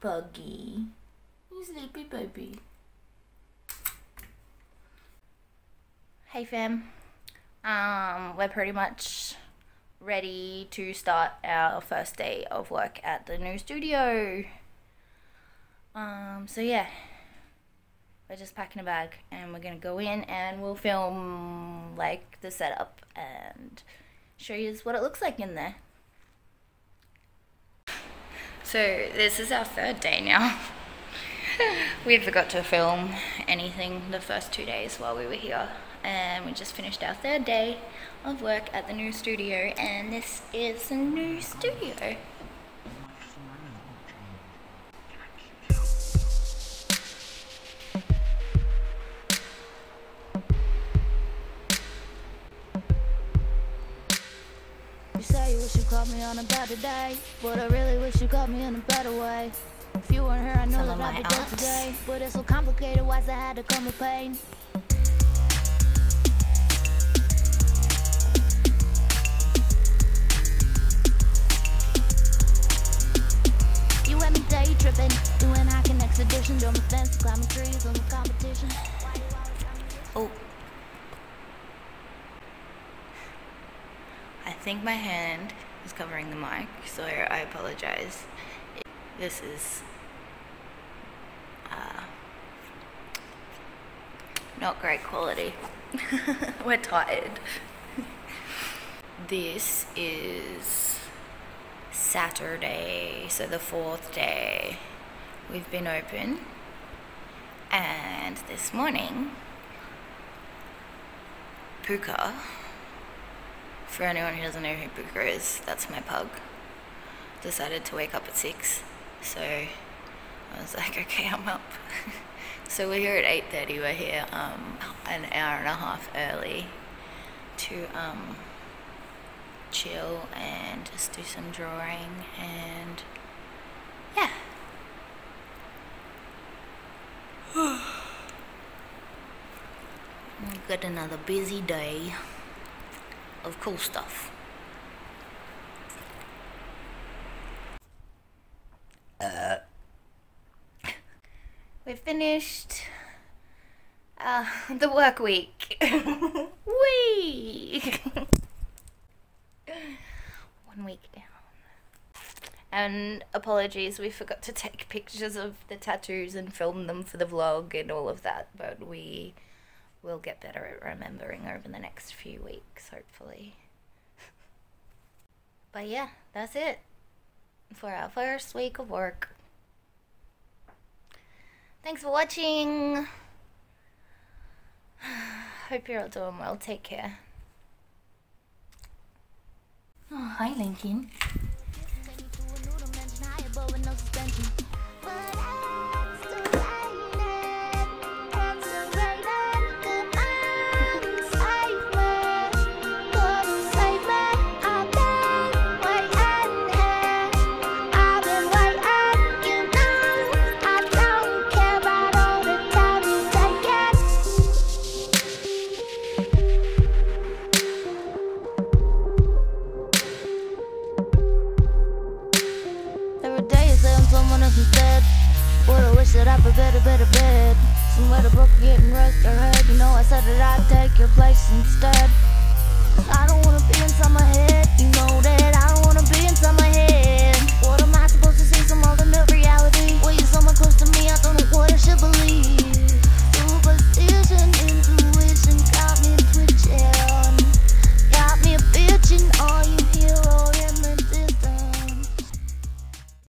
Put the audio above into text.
Puggy. He's sleepy baby. Hey fam, we're pretty much ready to start our first day of work at the new studio. So yeah, we're just packing a bag and we're gonna go in and we'll film like the setup and show you what it looks like in there. So this is our third day now. We forgot to film anything the first 2 days while we were here, and we just finished our third day of work at the new studio, and this is the new studio. You say you wish you caught me on a better day, but I really wish you caught me in a better way. If you weren't here, I know that I'd be dead today. But it's so complicated, why's I had to come with pain? You had me day tripping, doing hacking exhibitions, on the fence, climbing trees, on the competition. Oh. I think my hand is covering the mic, so I apologize. This is not great quality. We're tired. This is Saturday, so the fourth day we've been open, and this morning Puka, for anyone who doesn't know who Booker is, that's my pug, decided to wake up at 6, so I was like, okay, I'm up. So we're here at 8:30, we're here an hour and a half early to chill and just do some drawing, and yeah. We've got another busy day of cool stuff. We've finished the work week. Whee! 1 week down. And apologies, we forgot to take pictures of the tattoos and film them for the vlog and all of that, but we will get better at remembering over the next few weeks, hopefully. But yeah, that's it for our first week of work. Thanks for watching. Hope you're all doing well. Take care. Oh, hi, Lincoln. That I prepared a better bed, somewhere to book getting rest or head. You know I said that I'd take your place instead. I don't wanna be in summer.